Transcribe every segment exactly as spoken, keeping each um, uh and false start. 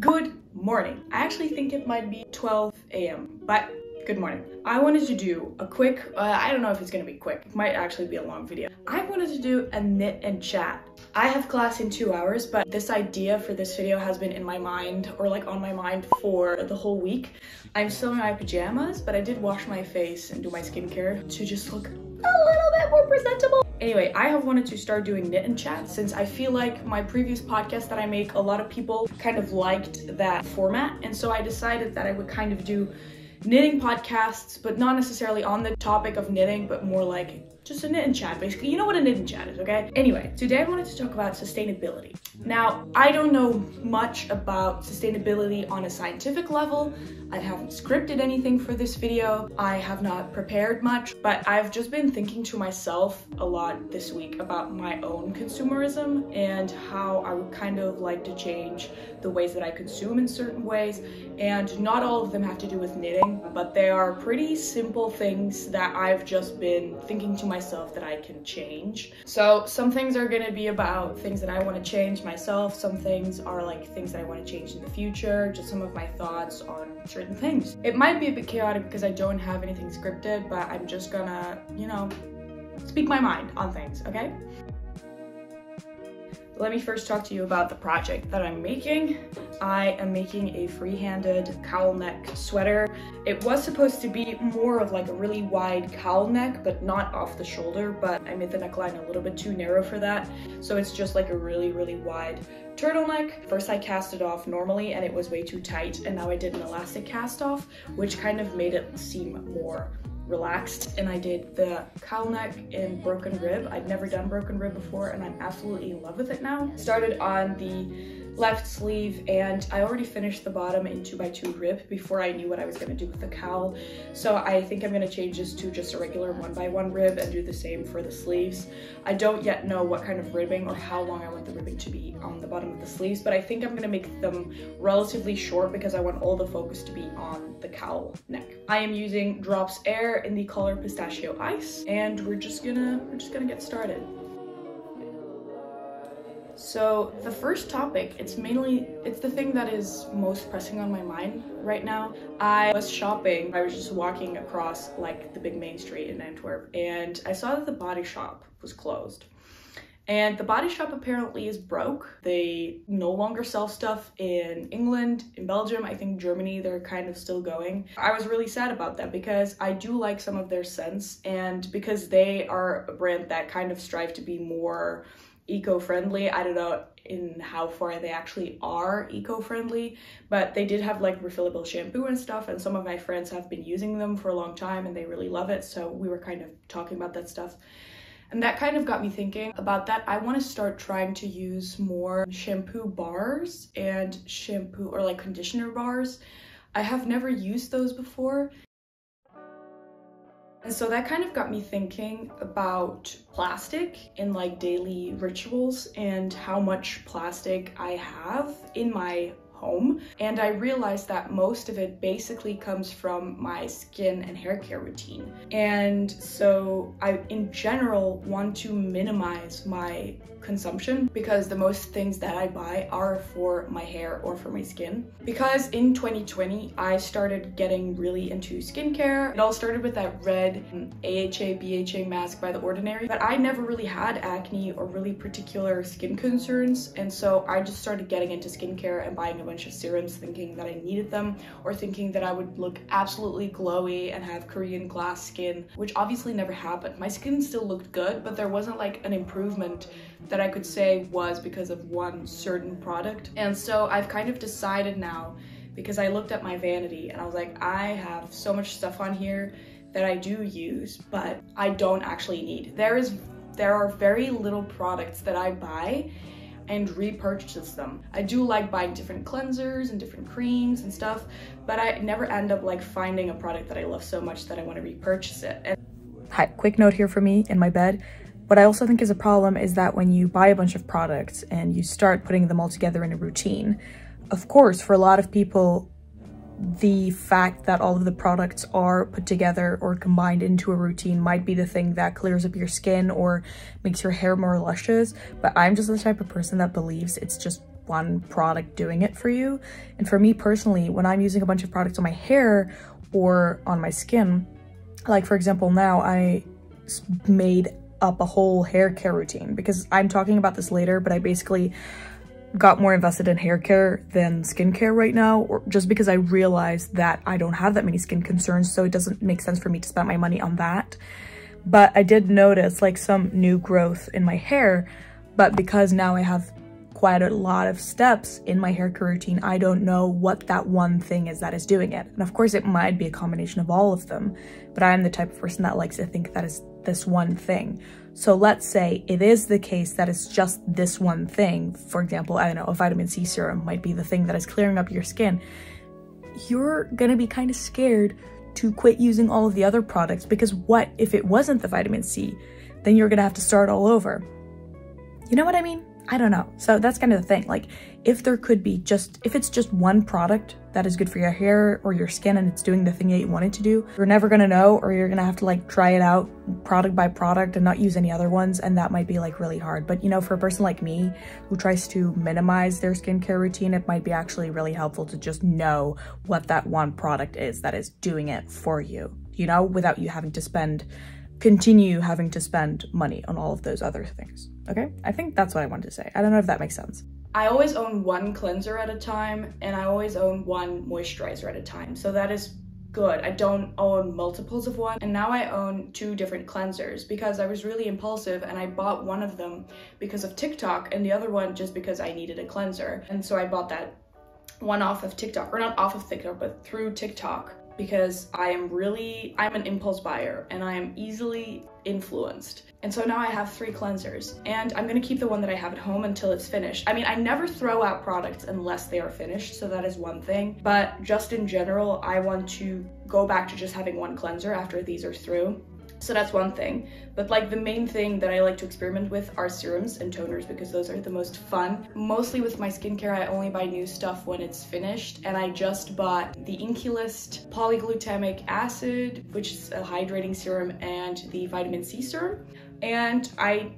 Good morning. I actually think it might be twelve A M, but good morning. I wanted to do a quick, uh, I don't know if it's gonna be quick, it might actually be a long video. I wanted to do a knit and chat. I have class in two hours, but this idea for this video has been in my mind, or like on my mind, for the whole week. I'm still in my pajamas, but I did wash my face and do my skincare to just look a little bit more presentable. Anyway, I have wanted to start doing knit and chat since I feel like my previous podcast that I make, a lot of people kind of liked that format. And so I decided that I would kind of do knitting podcasts, but not necessarily on the topic of knitting, but more like just a knit and chat, basically. You know what a knit and chat is, okay? Anyway, today I wanted to talk about sustainability. Now, I don't know much about sustainability on a scientific level. I haven't scripted anything for this video. I have not prepared much, but I've just been thinking to myself a lot this week about my own consumerism and how I would kind of like to change the ways that I consume in certain ways. And not all of them have to do with knitting, but they are pretty simple things that I've just been thinking to myself myself that I can change. So some things are going to be about things that I want to change myself, some things are like things that I want to change in the future, just some of my thoughts on certain things. It might be a bit chaotic because I don't have anything scripted, but I'm just gonna, you know, speak my mind on things, okay? Let me first talk to you about the project that I'm making. I am making a free-handed cowl neck sweater. It was supposed to be more of like a really wide cowl neck, but not off the shoulder, but I made the neckline a little bit too narrow for that. So it's just like a really, really wide turtleneck. First I cast it off normally and it was way too tight, and now I did an elastic cast off, which kind of made it seem more relaxed. And I did the cowl neck in broken rib. I'd never done broken rib before and I'm absolutely in love with it now. Started on the left sleeve and I already finished the bottom in two by two rib before I knew what I was going to do with the cowl. So I think I'm going to change this to just a regular one by one rib and do the same for the sleeves. I don't yet know what kind of ribbing or how long I want the ribbing to be on the bottom of the sleeves, but I think I'm going to make them relatively short because I want all the focus to be on the cowl neck. I am using Drops Air in the color Pistachio Ice, and we're just gonna we're just gonna get started. So the first topic, it's mainly, it's the thing that is most pressing on my mind right now. I was shopping, I was just walking across like the big main street in Antwerp, and I saw that the Body Shop was closed. And the Body Shop apparently is broke. They no longer sell stuff in England, in Belgium, I think Germany, they're kind of still going. I was really sad about that because I do like some of their scents, and because they are a brand that kind of strive to be more eco-friendly. I don't know in how far they actually are eco-friendly, but they did have like refillable shampoo and stuff, and some of my friends have been using them for a long time and they really love it, so we were kind of talking about that stuff. And that kind of got me thinking about that. I want to start trying to use more shampoo bars and shampoo or like conditioner bars. I have never used those before. And so that kind of got me thinking about plastic in like daily rituals and how much plastic I have in my home. And I realized that most of it basically comes from my skin and hair care routine. And so I, in general, want to minimize my consumption because the most things that I buy are for my hair or for my skin. Because in twenty twenty, I started getting really into skincare. It all started with that red A H A, B H A mask by The Ordinary, but I never really had acne or really particular skin concerns. And so I just started getting into skincare and buying a bunch of serums thinking that I needed them, or thinking that I would look absolutely glowy and have Korean glass skin, which obviously never happened. My skin still looked good, but there wasn't like an improvement that I could say was because of one certain product. And so I've kind of decided now, because I looked at my vanity and I was like, I have so much stuff on here that I do use, but I don't actually need. There is, there are very little products that I buy and repurchase them. I do like buying different cleansers and different creams and stuff, but I never end up like finding a product that I love so much that I want to repurchase it. And hi, quick note here for me in my bed. What I also think is a problem is that when you buy a bunch of products and you start putting them all together in a routine, of course, for a lot of people, the fact that all of the products are put together or combined into a routine might be the thing that clears up your skin or makes your hair more luscious, but I'm just the type of person that believes it's just one product doing it for you. And for me personally, when I'm using a bunch of products on my hair or on my skin, like for example, now I made up a whole hair care routine, because I'm talking about this later, but I basically got more invested in hair care than skincare right now, or just because I realized that I don't have that many skin concerns, so it doesn't make sense for me to spend my money on that. But I did notice like some new growth in my hair, but because now I have quite a lot of steps in my hair care routine, I don't know what that one thing is that is doing it. And of course it might be a combination of all of them, but I am the type of person that likes to think that is this one thing. So let's say it is the case that it's just this one thing. For example, I don't know, a vitamin C serum might be the thing that is clearing up your skin. You're gonna be kind of scared to quit using all of the other products, because what if it wasn't the vitamin C? Then you're gonna have to start all over. You know what I mean? I don't know. So that's kind of the thing. Like if there could be just, if it's just one product that is good for your hair or your skin and it's doing the thing that you want it to do, you're never gonna know, or you're gonna have to like try it out product by product and not use any other ones. And that might be like really hard. But you know, for a person like me who tries to minimize their skincare routine, it might be actually really helpful to just know what that one product is that is doing it for you, you know, without you having to spend continue having to spend money on all of those other things, okay? I think that's what I wanted to say. I don't know if that makes sense. I always own one cleanser at a time, and I always own one moisturizer at a time, so that is good. I don't own multiples of one, and now I own two different cleansers because I was really impulsive and I bought one of them because of TikTok and the other one just because I needed a cleanser. And so I bought that one off of TikTok, or not off of TikTok, but through TikTok, because I am really, I'm an impulse buyer and I am easily influenced. And so now I have three cleansers, and I'm gonna keep the one that I have at home until it's finished. I mean, I never throw out products unless they are finished, so that is one thing. But just in general, I want to go back to just having one cleanser after these are through. So that's one thing. But like the main thing that I like to experiment with are serums and toners, because those are the most fun. Mostly with my skincare, I only buy new stuff when it's finished. And I just bought the Inkey List polyglutamic acid, which is a hydrating serum, and the vitamin C serum. And I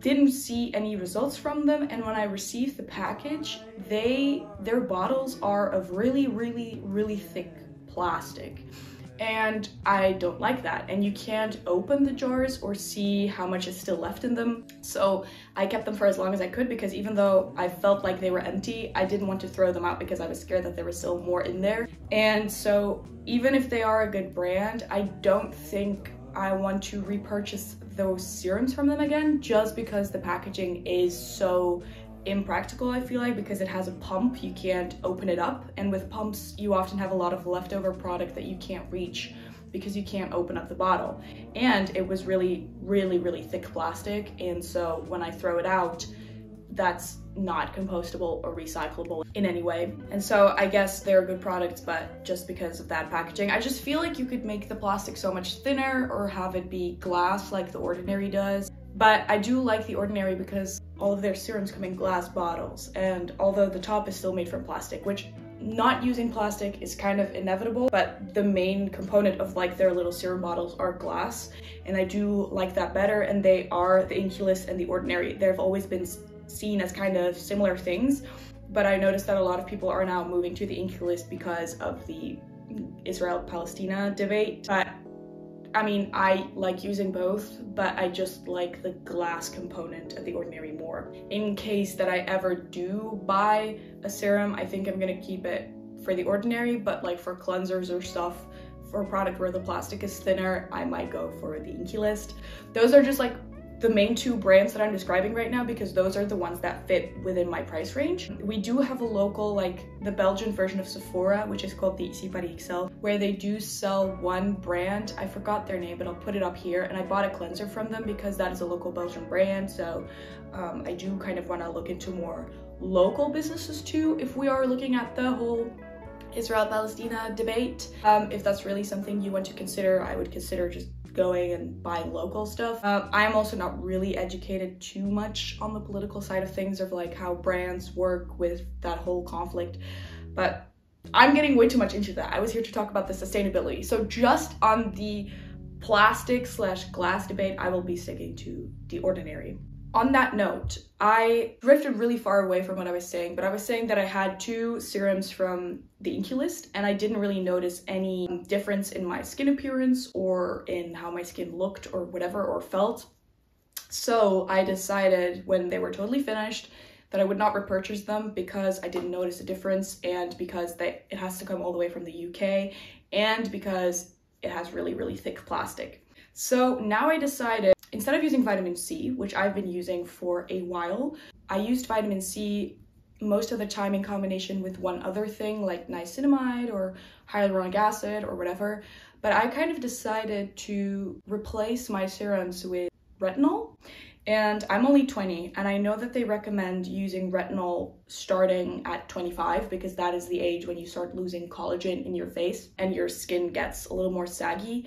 didn't see any results from them. And when I received the package, they, their bottles are of really, really, really thick plastic. And I don't like that, and you can't open the jars or see how much is still left in them. So I kept them for as long as I could, because even though I felt like they were empty, I didn't want to throw them out because I was scared that there was still more in there. And so even if they are a good brand, I don't think I want to repurchase those serums from them again, just because the packaging is so impractical, I feel like, because it has a pump, you can't open it up, and with pumps you often have a lot of leftover product that you can't reach because you can't open up the bottle. And it was really really really thick plastic, and so when I throw it out, that's not compostable or recyclable in any way. And so I guess they're good products, but just because of that packaging, I just feel like you could make the plastic so much thinner or have it be glass like The Ordinary does. But I do like The Ordinary because all of their serums come in glass bottles, and although the top is still made from plastic, which not using plastic is kind of inevitable, but the main component of like their little serum bottles are glass, and I do like that better. And they are, the Inkey List and The Ordinary, they've always been seen as kind of similar things, but I noticed that a lot of people are now moving to the Inkey List because of the Israel-Palestina debate. But I mean, I like using both, but I just like the glass component of The Ordinary more. In case that I ever do buy a serum, I think I'm gonna keep it for The Ordinary, but like for cleansers or stuff, for a product where the plastic is thinner, I might go for the Inkey List. Those are just like the main two brands that I'm describing right now, because those are the ones that fit within my price range. We do have a local, like the Belgian version of Sephora, which is called the I C I PARIS X L, where they do sell one brand. I forgot their name, but I'll put it up here. And I bought a cleanser from them because that is a local Belgian brand. So um, I do kind of want to look into more local businesses too, if we are looking at the whole Israel-Palestina debate. Um, if that's really something you want to consider, I would consider just going and buying local stuff. Um, I'm also not really educated too much on the political side of things, of like how brands work with that whole conflict, but I'm getting way too much into that. I was here to talk about the sustainability. So just on the plastic slash glass debate, I will be sticking to The Ordinary. On that note, I drifted really far away from what I was saying, but I was saying that I had two serums from the Inkey List and I didn't really notice any difference in my skin appearance or in how my skin looked or whatever or felt. So I decided when they were totally finished that I would not repurchase them because I didn't notice a difference and because they, it has to come all the way from the U K and because it has really, really thick plastic. So now I decided, instead of using vitamin C, which I've been using for a while, I used vitamin C most of the time in combination with one other thing like niacinamide or hyaluronic acid or whatever. But I kind of decided to replace my serums with retinol. And I'm only twenty, and I know that they recommend using retinol starting at twenty-five because that is the age when you start losing collagen in your face and your skin gets a little more saggy.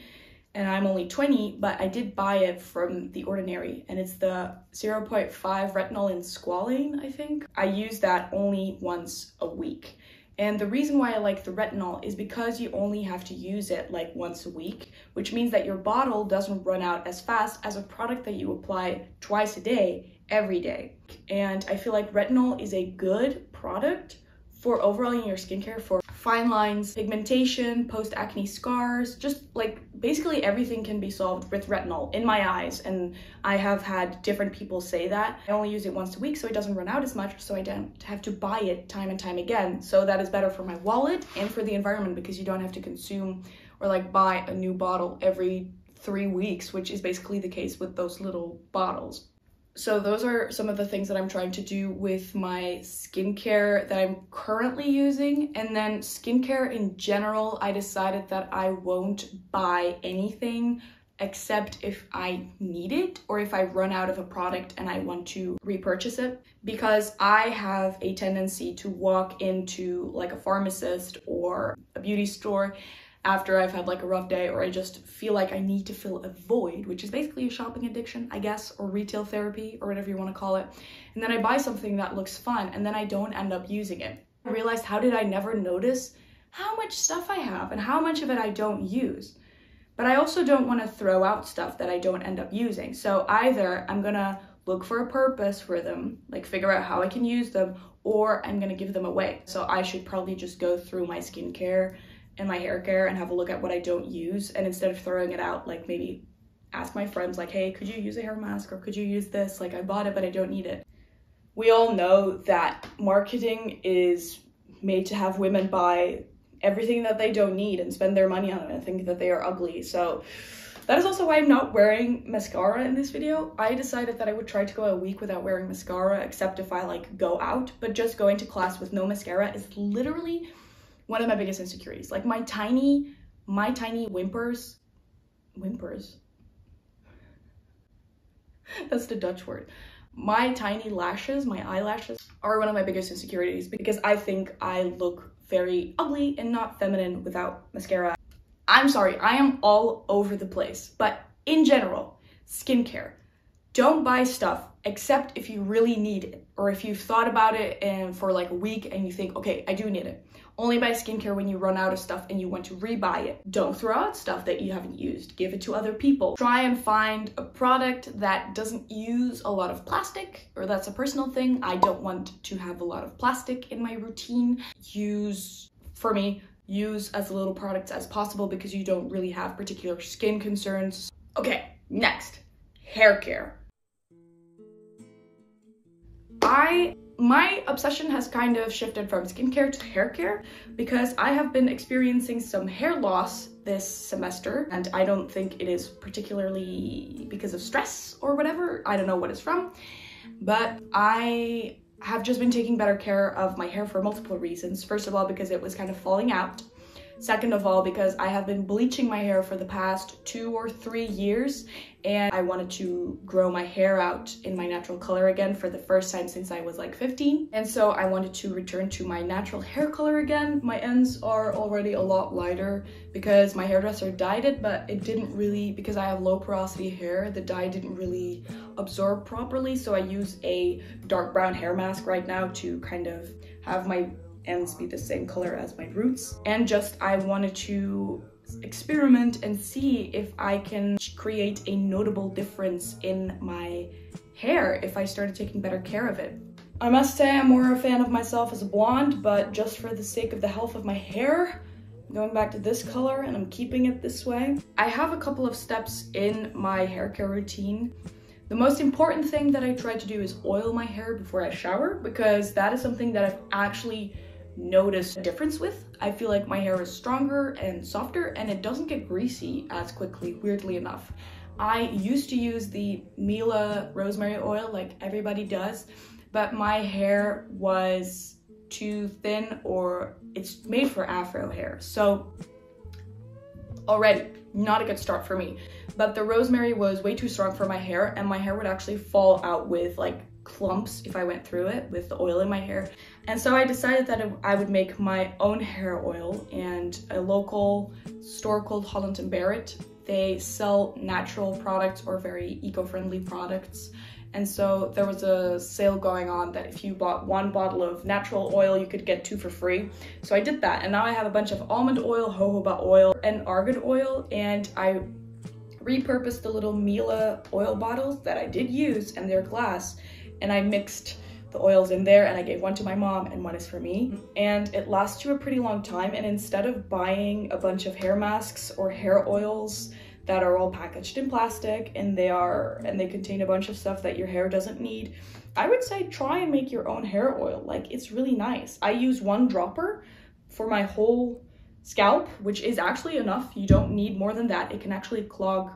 And I'm only twenty, but I did buy it from The Ordinary, and it's the zero point five retinol in squalane, I think. I use that only once a week. And the reason why I like the retinol is because you only have to use it like once a week, which means that your bottle doesn't run out as fast as a product that you apply twice a day, every day. And I feel like retinol is a good product for overall in your skincare, for fine lines, pigmentation, post-acne scars, just like basically everything can be solved with retinol in my eyes. And I have had different people say that. I only use it once a week, so it doesn't run out as much, so I don't have to buy it time and time again. So that is better for my wallet and for the environment because you don't have to consume or like buy a new bottle every three weeks, which is basically the case with those little bottles. So those are some of the things that I'm trying to do with my skincare that I'm currently using. And then skincare in general, I decided that I won't buy anything except if I need it or if I run out of a product and I want to repurchase it, because I have a tendency to walk into like a pharmacist or a beauty store after I've had like a rough day, or I just feel like I need to fill a void, which is basically a shopping addiction, I guess, or retail therapy or whatever you want to call it. And then I buy something that looks fun and then I don't end up using it. I realized, how did I never notice how much stuff I have and how much of it I don't use? But I also don't want to throw out stuff that I don't end up using. So either I'm gonna look for a purpose for them, like figure out how I can use them, or I'm gonna give them away. So I should probably just go through my skincare and my hair care and have a look at what I don't use, and instead of throwing it out, like maybe ask my friends like, hey, could you use a hair mask, or could you use this, like I bought it but I don't need it. We all know that marketing is made to have women buy everything that they don't need and spend their money on it and think that they are ugly. So that is also why I'm not wearing mascara in this video. I decided that I would try to go a week without wearing mascara, except if I like go out, but just going to class with no mascara is literally one of my biggest insecurities. Like my tiny, my tiny whimpers, whimpers, that's the Dutch word. My tiny lashes, my eyelashes are one of my biggest insecurities because I think I look very ugly and not feminine without mascara. I'm sorry, I am all over the place, but in general, skincare. Don't buy stuff except if you really need it or if you've thought about it and for like a week and you think, okay, I do need it. Only buy skincare when you run out of stuff and you want to rebuy it. Don't throw out stuff that you haven't used. Give it to other people. Try and find a product that doesn't use a lot of plastic, or that's a personal thing. I don't want to have a lot of plastic in my routine. Use, for me, use as little products as possible because you don't really have particular skin concerns. Okay, next, hair care. I, my obsession has kind of shifted from skincare to hair care because I have been experiencing some hair loss this semester, and I don't think it is particularly because of stress or whatever. I don't know what it's from, but I have just been taking better care of my hair for multiple reasons. First of all, because it was kind of falling out. Second of all, because I have been bleaching my hair for the past two or three years and I wanted to grow my hair out in my natural color again for the first time since I was like fifteen. And so I wanted to return to my natural hair color again. My ends are already a lot lighter because my hairdresser dyed it, but it didn't really, because I have low porosity hair, the dye didn't really absorb properly. So I use a dark brown hair mask right now to kind of have my ends be the same color as my roots. And just I wanted to experiment and see if I can create a notable difference in my hair if I started taking better care of it. I must say I'm more a fan of myself as a blonde, but just for the sake of the health of my hair, I'm going back to this color and I'm keeping it this way. I have a couple of steps in my hair care routine. The most important thing that I try to do is oil my hair before I shower, because that is something that I've actually noticed a difference with. I feel like my hair is stronger and softer and it doesn't get greasy as quickly, weirdly enough. I used to use the Mila rosemary oil like everybody does, but my hair was too thin, or it's made for afro hair. So already not a good start for me. But the rosemary was way too strong for my hair, and my hair would actually fall out with like clumps if I went through it with the oil in my hair. And so I decided that I would make my own hair oil, and a local store called Holland and Barrett, they sell natural products or very eco-friendly products. And so there was a sale going on that if you bought one bottle of natural oil, you could get two for free. So I did that, and now I have a bunch of almond oil, jojoba oil, and argan oil, and I repurposed the little Mila oil bottles that I did use, and they're glass, and I mixed the oils in there, and I gave one to my mom and one is for me. And it lasts you a pretty long time, and instead of buying a bunch of hair masks or hair oils that are all packaged in plastic and they are and they contain a bunch of stuff that your hair doesn't need, I would say try and make your own hair oil. Like, it's really nice. I use one dropper for my whole scalp, which is actually enough. You don't need more than that. It can actually clog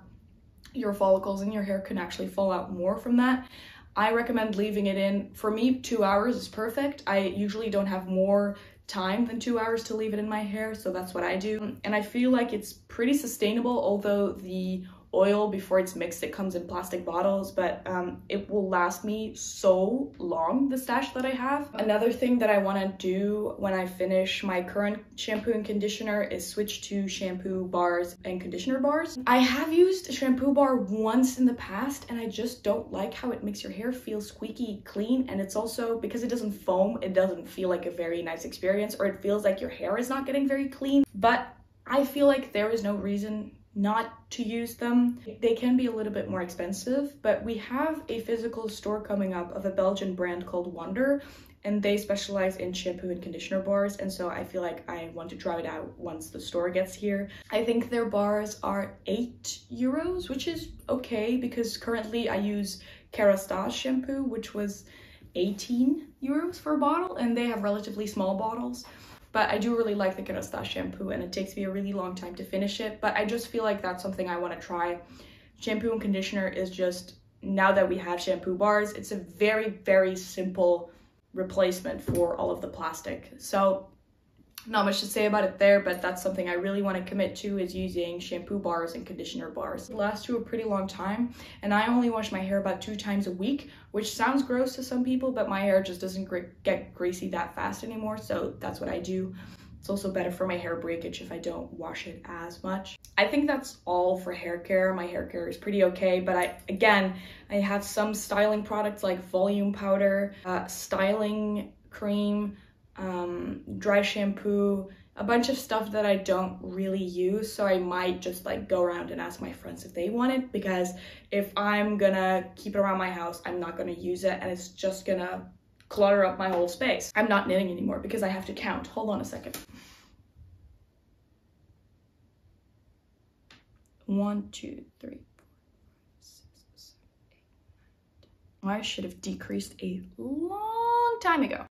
your follicles and your hair can actually fall out more from that. I recommend leaving it in. For me, two hours is perfect. I usually don't have more time than two hours to leave it in my hair, so that's what I do. And I feel like it's pretty sustainable, although the oil, before it's mixed, it comes in plastic bottles, but um, it will last me so long, the stash that I have. Another thing that I want to do when I finish my current shampoo and conditioner is switch to shampoo bars and conditioner bars. I have used a shampoo bar once in the past, and I just don't like how it makes your hair feel squeaky clean, and it's also because it doesn't foam, it doesn't feel like a very nice experience, or it feels like your hair is not getting very clean. But I feel like there is no reason not to use them. They can be a little bit more expensive, but we have a physical store coming up of a Belgian brand called Wonder, and they specialize in shampoo and conditioner bars, and so I feel like I want to try it out once the store gets here. I think their bars are eight euros, which is okay, because currently I use Kérastase shampoo, which was eighteen euros for a bottle, and they have relatively small bottles. But I do really like the Kérastase shampoo, and it takes me a really long time to finish it, but I just feel like that's something I want to try. Shampoo and conditioner is just, now that we have shampoo bars, it's a very, very simple replacement for all of the plastic. So not much to say about it there, but that's something I really want to commit to, is using shampoo bars and conditioner bars. It lasts you a pretty long time, and I only wash my hair about two times a week, which sounds gross to some people, but my hair just doesn't get greasy that fast anymore, so that's what I do. It's also better for my hair breakage if I don't wash it as much. I think that's all for hair care. My hair care is pretty okay, but I, again, I have some styling products like volume powder, uh, styling cream, um dry shampoo, a bunch of stuff that I don't really use, so I might just like go around and ask my friends if they want it, because if I'm gonna keep it around my house, I'm not gonna use it, and it's just gonna clutter up my whole space. I'm not knitting anymore because I have to count. Hold on a second. One two three four five six seven eight nine ten. I should have decreased a long time ago.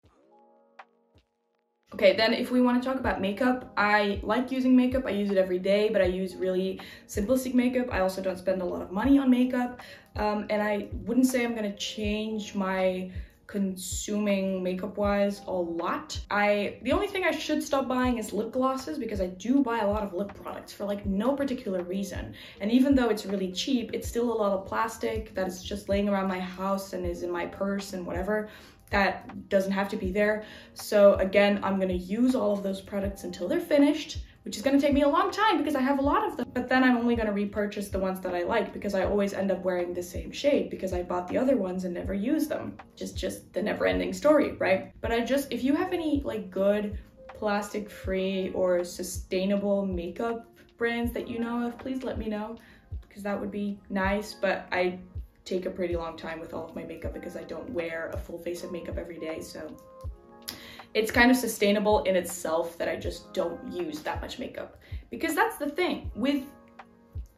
Okay, then if we want to talk about makeup, I like using makeup. I use it every day, but I use really simplistic makeup. I also don't spend a lot of money on makeup, um, and I wouldn't say I'm going to change my consuming makeup-wise a lot. I the only thing I should stop buying is lip glosses, because I do buy a lot of lip products for like no particular reason. And even though it's really cheap, it's still a lot of plastic that is just laying around my house and is in my purse and whatever. That doesn't have to be there. So again, I'm gonna use all of those products until they're finished, which is gonna take me a long time because I have a lot of them, but then I'm only gonna repurchase the ones that I like, because I always end up wearing the same shade because I bought the other ones and never used them. Just just the never-ending story, right? But I just, if you have any like good plastic-free or sustainable makeup brands that you know of, please let me know, because that would be nice. But I take a pretty long time with all of my makeup because I don't wear a full face of makeup every day. So it's kind of sustainable in itself that I just don't use that much makeup, because that's the thing with,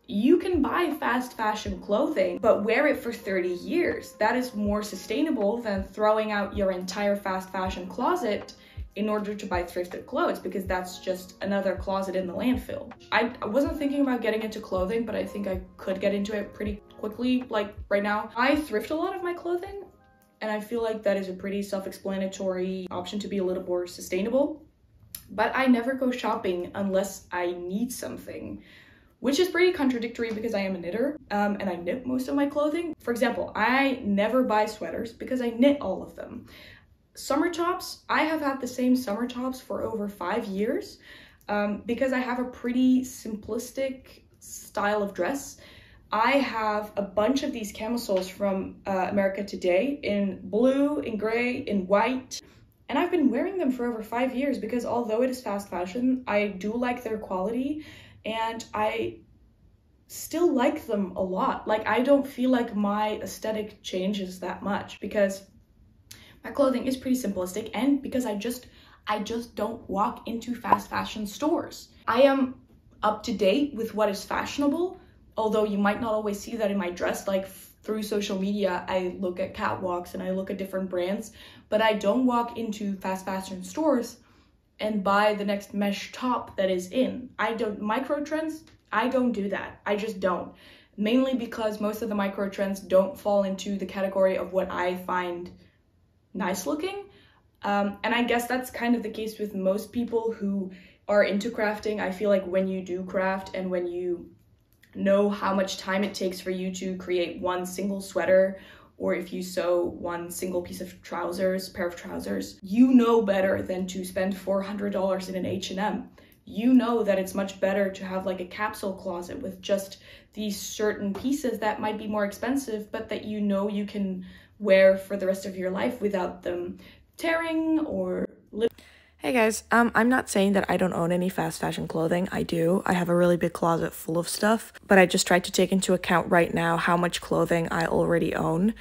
you can buy fast fashion clothing, but wear it for thirty years. That is more sustainable than throwing out your entire fast fashion closet in order to buy thrifted clothes, because that's just another closet in the landfill. I, I wasn't thinking about getting into clothing, but I think I could get into it pretty quickly, like right now. I thrift a lot of my clothing, and I feel like that is a pretty self-explanatory option to be a little more sustainable. But I never go shopping unless I need something, which is pretty contradictory because I am a knitter um, and I knit most of my clothing. For example, I never buy sweaters because I knit all of them. Summer tops, I have had the same summer tops for over five years um, because I have a pretty simplistic style of dress. I have a bunch of these camisoles from uh, America Today in blue, in gray, in white, and I've been wearing them for over five years because although it is fast fashion, I do like their quality and I still like them a lot. Like, I don't feel like my aesthetic changes that much because my clothing is pretty simplistic, and because I just I just don't walk into fast fashion stores. I am up to date with what is fashionable, although you might not always see that in my dress. Like, through social media, I look at catwalks and I look at different brands, but I don't walk into fast fashion stores and buy the next mesh top that is in. I don't micro trends, I don't do that. I just don't. Mainly because most of the micro trends don't fall into the category of what I find nice looking, um, and I guess that's kind of the case with most people who are into crafting. I feel like when you do craft and when you know how much time it takes for you to create one single sweater, or if you sew one single piece of trousers, pair of trousers, you know better than to spend four hundred dollars in an H and M. You know that it's much better to have like a capsule closet with just these certain pieces that might be more expensive, but that you know you can wear for the rest of your life without them tearing or lip. Hey guys, um, I'm not saying that I don't own any fast fashion clothing. I do. I have a really big closet full of stuff, but I just tried to take into account right now how much clothing I already own.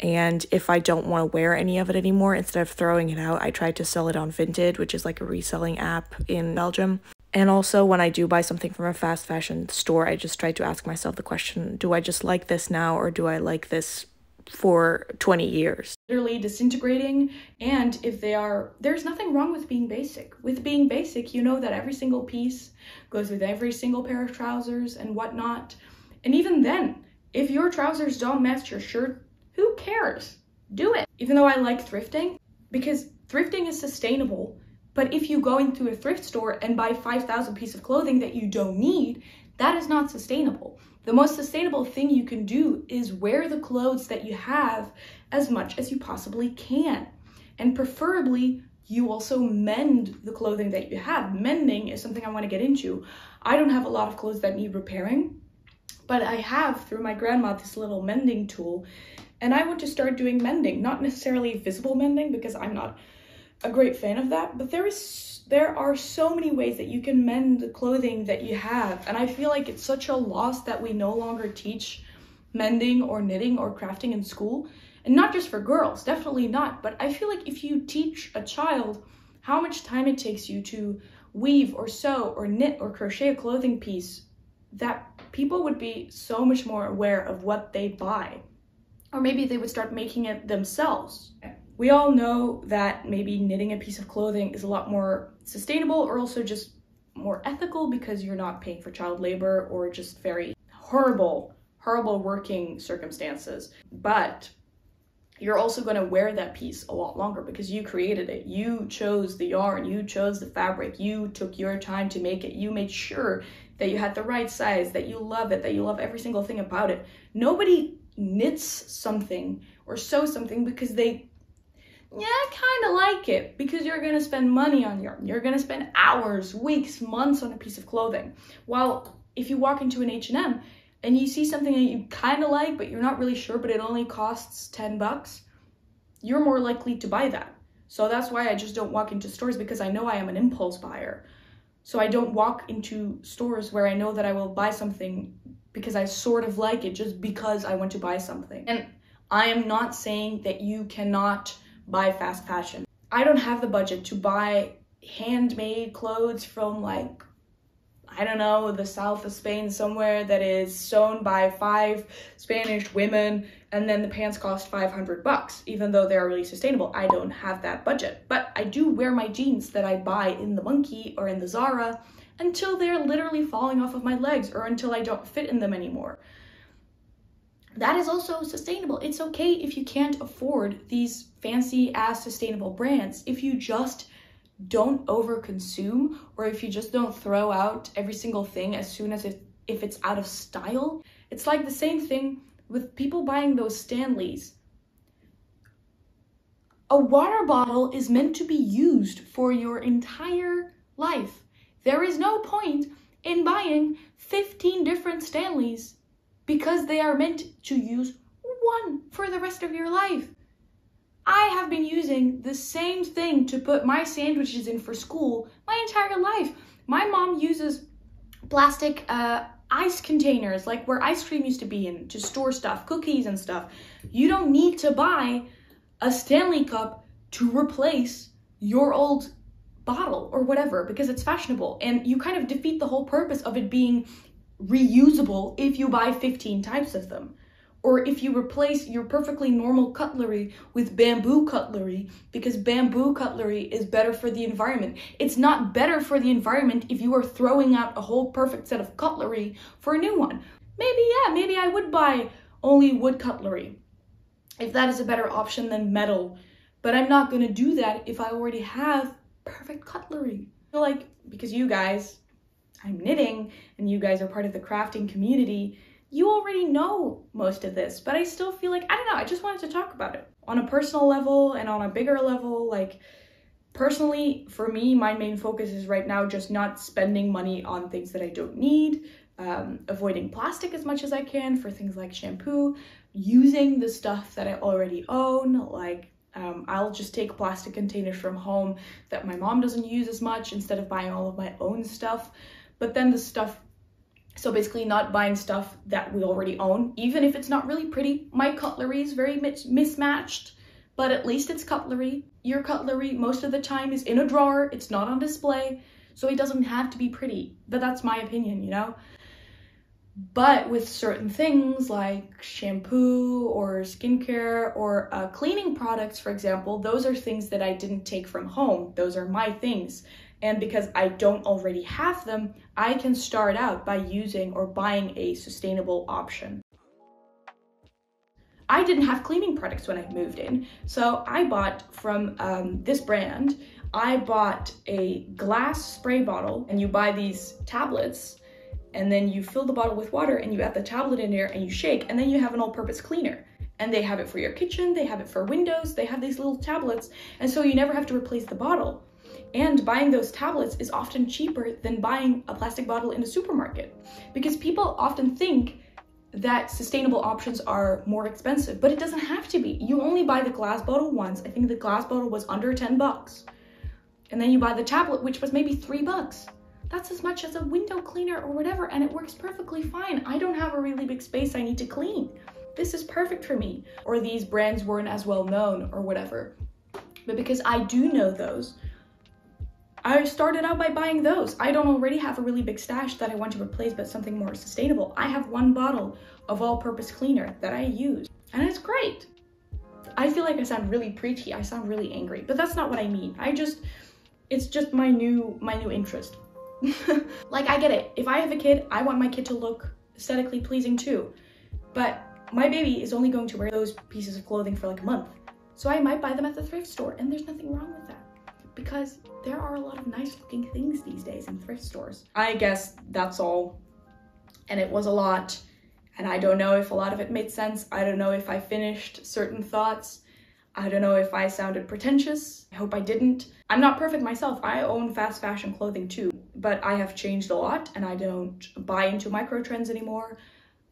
And if I don't want to wear any of it anymore, instead of throwing it out, I tried to sell it on Vinted, which is like a reselling app in Belgium. And also, when I do buy something from a fast fashion store, I just try to ask myself the question, do I just like this now, or do I like this for twenty years? Literally disintegrating. And if they are, there's nothing wrong with being basic. With being basic, you know that every single piece goes with every single pair of trousers and whatnot. And even then, if your trousers don't match your shirt, who cares? Do it. Even though I like thrifting, because thrifting is sustainable, but if you go into a thrift store and buy five thousand pieces of clothing that you don't need, that is not sustainable. The most sustainable thing you can do is wear the clothes that you have as much as you possibly can. And preferably, you also mend the clothing that you have. Mending is something I want to get into. I don't have a lot of clothes that need repairing, but I have, through my grandma, this little mending tool. And I want to start doing mending, not necessarily visible mending, because I'm not a great fan of that, but there is there are so many ways that you can mend the clothing that you have, and I feel like it's such a loss that we no longer teach mending or knitting or crafting in school. And not just for girls, definitely not, but I feel like if you teach a child how much time it takes you to weave or sew or knit or crochet a clothing piece, that people would be so much more aware of what they buy, or maybe they would start making it themselves. We all know that maybe knitting a piece of clothing is a lot more sustainable, or also just more ethical, because you're not paying for child labor or just very horrible, horrible working circumstances. But you're also going to wear that piece a lot longer because you created it. You chose the yarn, you chose the fabric, you took your time to make it. You made sure that you had the right size, that you love it, that you love every single thing about it. Nobody knits something or sews something because they yeah, I kind of like it, because you're going to spend money on yarn. You're going to spend hours, weeks, months on a piece of clothing. While if you walk into an H and M and you see something that you kind of like, but you're not really sure, but it only costs ten bucks, you're more likely to buy that. So that's why I just don't walk into stores, because I know I am an impulse buyer. So I don't walk into stores where I know that I will buy something because I sort of like it just because I want to buy something. And I am not saying that you cannot buy fast fashion. I don't have the budget to buy handmade clothes from, like, I don't know, the south of Spain somewhere that is sewn by five Spanish women, and then the pants cost five hundred bucks, even though they're really sustainable. I don't have that budget, but I do wear my jeans that I buy in the Monkey or in the Zara until they're literally falling off of my legs or until I don't fit in them anymore. That is also sustainable. It's okay if you can't afford these fancy ass sustainable brands, if you just don't overconsume, or if you just don't throw out every single thing as soon as it, if it's out of style. It's like the same thing with people buying those Stanleys. A water bottle is meant to be used for your entire life. There is no point in buying fifteen different Stanleys because they are meant to use one for the rest of your life. I have been using the same thing to put my sandwiches in for school my entire life. My mom uses plastic uh, ice containers, like where ice cream used to be in, to store stuff, cookies and stuff. You don't need to buy a Stanley cup to replace your old bottle or whatever, because it's fashionable. And you kind of defeat the whole purpose of it being reusable if you buy fifteen types of them. Or if you replace your perfectly normal cutlery with bamboo cutlery, because bamboo cutlery is better for the environment. It's not better for the environment if you are throwing out a whole perfect set of cutlery for a new one. Maybe, yeah, maybe I would buy only wood cutlery if that is a better option than metal. But I'm not gonna do that if I already have perfect cutlery. I feel like, because you guys, I'm knitting, and you guys are part of the crafting community, you already know most of this, but I still feel like, I don't know, I just wanted to talk about it. On a personal level and on a bigger level, like, personally, for me, my main focus is right now just not spending money on things that I don't need, um, avoiding plastic as much as I can for things like shampoo, using the stuff that I already own, like, um, I'll just take plastic containers from home that my mom doesn't use as much instead of buying all of my own stuff, but then the stuff So basically not buying stuff that we already own, even if it's not really pretty. My cutlery is very mismatched, but at least it's cutlery. Your cutlery most of the time is in a drawer, it's not on display, so it doesn't have to be pretty. But that's my opinion, you know? But with certain things like shampoo or skincare or uh, cleaning products, for example, those are things that I didn't take from home. Those are my things. And because I don't already have them, I can start out by using or buying a sustainable option. I didn't have cleaning products when I moved in, so I bought from um, this brand, I bought a glass spray bottle, and you buy these tablets, and then you fill the bottle with water, and you add the tablet in there, and you shake, and then you have an all-purpose cleaner. And they have it for your kitchen, they have it for windows, they have these little tablets, and so you never have to replace the bottle. And buying those tablets is often cheaper than buying a plastic bottle in a supermarket, because people often think that sustainable options are more expensive, but it doesn't have to be. You only buy the glass bottle once. I think the glass bottle was under ten bucks. And then you buy the tablet, which was maybe three bucks. That's as much as a window cleaner or whatever, and it works perfectly fine. I don't have a really big space I need to clean. This is perfect for me. Or these brands weren't as well known or whatever. But because I do know those, I started out by buying those. I don't already have a really big stash that I want to replace, but something more sustainable. I have one bottle of all-purpose cleaner that I use, and it's great. I feel like I sound really preachy. I sound really angry, but that's not what I mean. I just, it's just my new, my new interest. Like, I get it. If I have a kid, I want my kid to look aesthetically pleasing too, but my baby is only going to wear those pieces of clothing for like a month. So I might buy them at the thrift store, and there's nothing wrong with that, because there are a lot of nice looking things these days in thrift stores. I guess that's all. And it was a lot. And I don't know if a lot of it made sense. I don't know if I finished certain thoughts. I don't know if I sounded pretentious. I hope I didn't. I'm not perfect myself. I own fast fashion clothing too, but I have changed a lot, and I don't buy into micro trends anymore.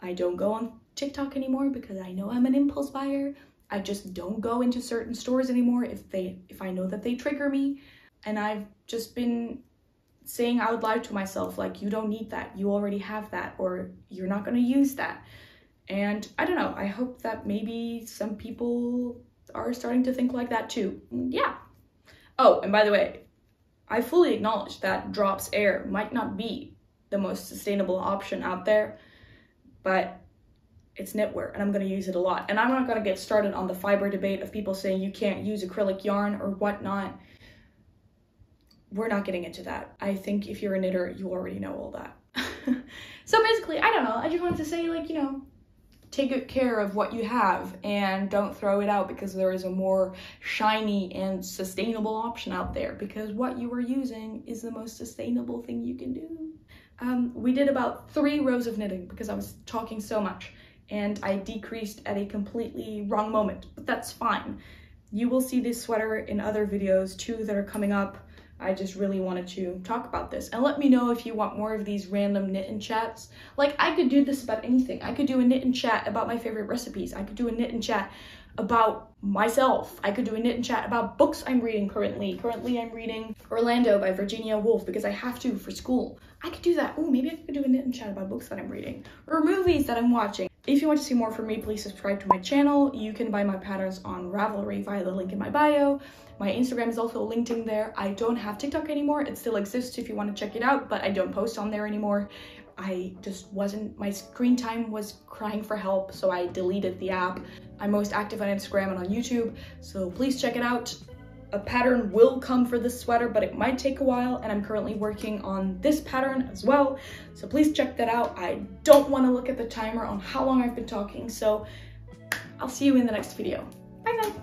I don't go on TikTok anymore because I know I'm an impulse buyer. I just don't go into certain stores anymore if they if I know that they trigger me. And I've just been saying out loud to myself, like, you don't need that, you already have that, or you're not going to use that. And I don't know, I hope that maybe some people are starting to think like that too. Yeah. Oh, and by the way, I fully acknowledge that Drops Air might not be the most sustainable option out there, but it's knitwear and I'm going to use it a lot. And I'm not going to get started on the fiber debate of people saying you can't use acrylic yarn or whatnot. We're not getting into that. I think if you're a knitter, you already know all that. So basically, I don't know, I just wanted to say, like, you know, take good care of what you have and don't throw it out because there is a more shiny and sustainable option out there, because what you are using is the most sustainable thing you can do. Um, we did about three rows of knitting because I was talking so much and I decreased at a completely wrong moment, but that's fine. You will see this sweater in other videos too that are coming up. I just really wanted to talk about this. And let me know if you want more of these random knit and chats. Like, I could do this about anything. I could do a knit and chat about my favorite recipes. I could do a knit and chat about myself. I could do a knit and chat about books I'm reading currently. Currently, I'm reading Orlando by Virginia Woolf because I have to for school. I could do that. Oh, maybe I could do a knit and chat about books that I'm reading or movies that I'm watching. If you want to see more from me, please subscribe to my channel. You can buy my patterns on Ravelry via the link in my bio. My Instagram is also linked in there. I don't have TikTok anymore. It still exists if you want to check it out, but I don't post on there anymore. I just wasn't, my screen time was crying for help, so I deleted the app. I'm most active on Instagram and on YouTube, so please check it out. A pattern will come for this sweater, but it might take a while, and I'm currently working on this pattern as well, so please check that out. I don't want to look at the timer on how long I've been talking, so I'll see you in the next video. Bye guys!